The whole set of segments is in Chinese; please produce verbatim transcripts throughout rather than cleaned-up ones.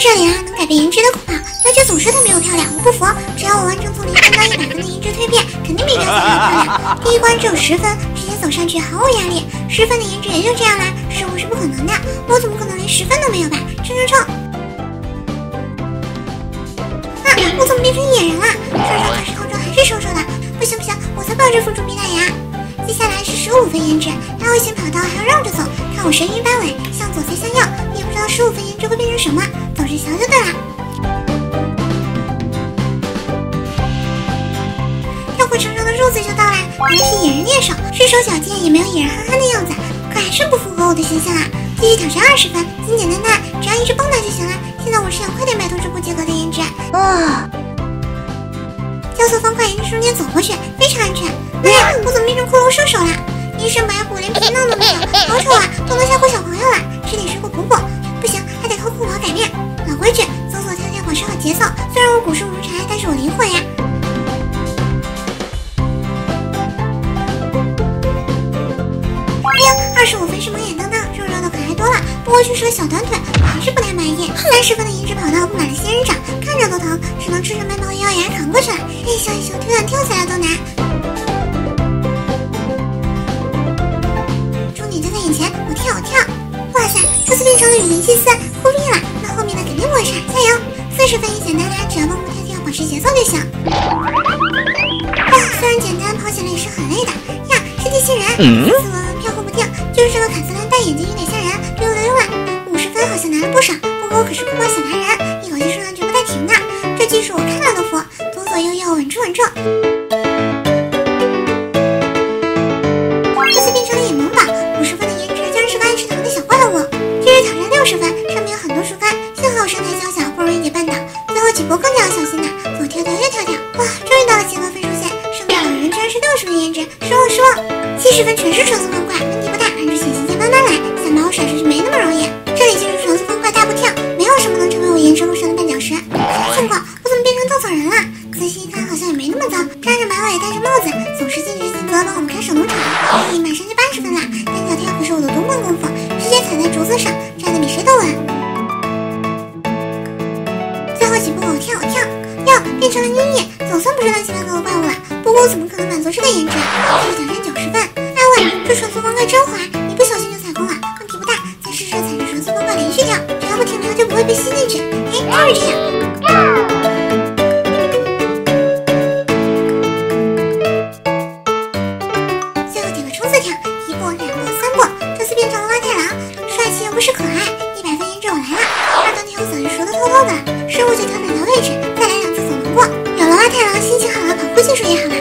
就是这里啊，能改变颜值的酷跑，娇姐总是都没有漂亮，我不服，只要我完成从零分到一百分的颜值蜕变，肯定比娇姐要漂亮。第一关只有十分，直接走上去毫无压力，十分的颜值也就这样啦，失误是不可能的，我怎么可能连十分都没有吧？冲冲冲！啊，我怎么变成野人啦？上上法师套装还是收手的，不行不行，我才不要这副猪皮大牙。接下来是十五分颜值，拉微型跑道还要绕着走，看我神鱼八尾，向左再向右，你也不知道十五分颜值会变成什么。 总之瞧就对了。绕过长长的柱子就到啦，原来是野人猎手，身手矫健也没有野人憨憨的样子，可还是不符合我的形象啊！继续挑战二十分，简简单单，只要一直蹦跶就行了。现在我是想快点摆脱这不及格的颜值啊！交错方块沿着中间走过去，非常安全。哎呀，我怎么变成骷髅射手啦？一身白骨，连皮囊都没有，好丑啊！都能吓唬小朋友啦！吃点水果补补。不行，还得靠酷跑改变。 老规矩，走走跳跳，保持好节奏。虽然我骨瘦如柴，但是我灵活呀。哎呀，二十五分是蒙眼当当，肉肉的可爱多了。不过就是个小短腿，我还是不太满意。三十分的颜值跑道布满了仙人掌，看着都疼，只能吃着面包咬牙扛过去了。一咻一咻，腿短跳起来都难。终点就在眼前，我跳我跳。哇塞，这次变成了雨林祭司，酷毙了！ 后面的肯定不会差，加油！四十分也简单啦，只要蹦蹦跳跳，保持节奏就行。哇，虽然简单，跑起来也是很累的呀。是地心人，斯斯文文飘忽不定，就是这个卡斯兰戴眼镜有点吓人，溜溜溜啊！五十分好像拿了不少，不过我可是酷跑小达人，一口气冲上去不带停的，这技术我看了都服，左左右右稳住稳住。这次变成了野萌宝，五十分的颜值将是个爱吃糖的小怪物。这是挑战六十分，上面有很多淑芬。 我身材娇小，不容易给绊倒。最后起步更加要小心呐，左跳跳，右跳跳。哇，终于到了前方分数线，上面老人居然是六十分颜值，失望失望。七十分全是橙色方块，问题不大，按照显形键慢慢来，想把我甩出去没那么容易。这里就是橙色方块大步跳，没有什么能成为我延伸路上的绊脚石。看过，我怎么变成稻草人了？仔细一看，好像也没那么糟。扎着马尾，戴着帽子，总是尽职尽责帮我们看守农场。哎，马上就八十分啦！单脚跳可是我的夺冠功夫，直接踩在竹子上，站得比谁都稳。 起步，我跳我跳，哟，变成了妮妮，总算不是乱七八糟的怪物了。不过我怎么可能满足这个颜值？继续挑战九十分。哎喂，这橙色方块真滑，一不小心就踩空了。问题不大，再试试踩着橙色方块连续跳，只要不停留就不会被吸进去。哎，就是这样。最后几个冲刺跳，一步、两步、三步，这次变成了蛙太郎，帅气又不失可爱。 失误就调整到位置，再来两次总能过。有了蛙太郎，心情好了，跑步技术也好了。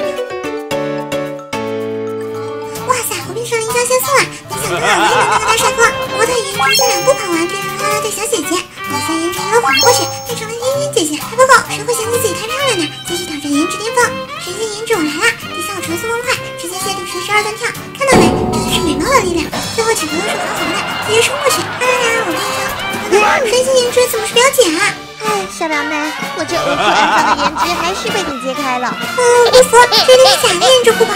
哇塞，我变成了一条仙丝了！没想到我也能当个大帅哥。模特颜值虽然不跑完，变成啦啦队小姐姐；偶像颜值一路跑过去，变成了莘莘姐姐。还不够，谁会嫌弃自己太漂亮呢？继续挑战颜值巅峰，神仙颜值我来啦！这下我橙色方块，直接限定全是二段跳，看到没？这就是美貌的力量。最后请朋友手滑滑的，直接冲过去。当然啦，我变成……神仙颜值怎么是表姐啊？ 哎，小表妹，我这无比肮脏的颜值还是被你揭开了。嗯，不服，这一定是假的颜值酷跑。